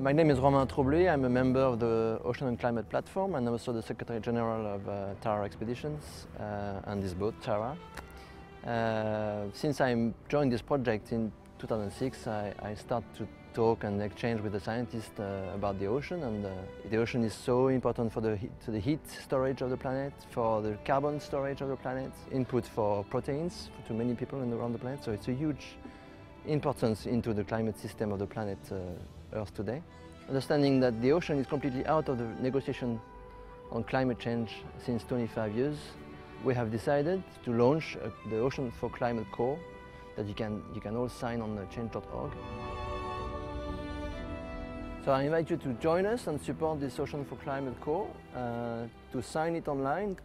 My name is Romain Troublé. I'm a member of the Ocean and Climate Platform and also the Secretary General of Tara Expeditions and this boat, Tara. Since I joined this project in 2006, I start to talk and exchange with the scientists about the ocean, and the ocean is so important for the heat storage of the planet, for the carbon storage of the planet, input for proteins to many people around the planet, so it's a huge importance into the climate system of the planet Earth today. Understanding that the ocean is completely out of the negotiation on climate change since 25 years, we have decided to launch the Ocean for Climate Corps that you can all sign on change.org. So I invite you to join us and support this Ocean for Climate Corps, to sign it online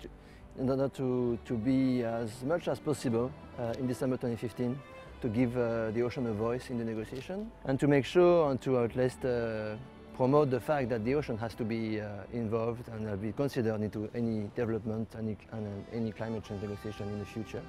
in order to be as much as possible in December 2015 to give the ocean a voice in the negotiation, and to make sure and to at least promote the fact that the ocean has to be involved and be considered into any development and any climate change negotiation in the future.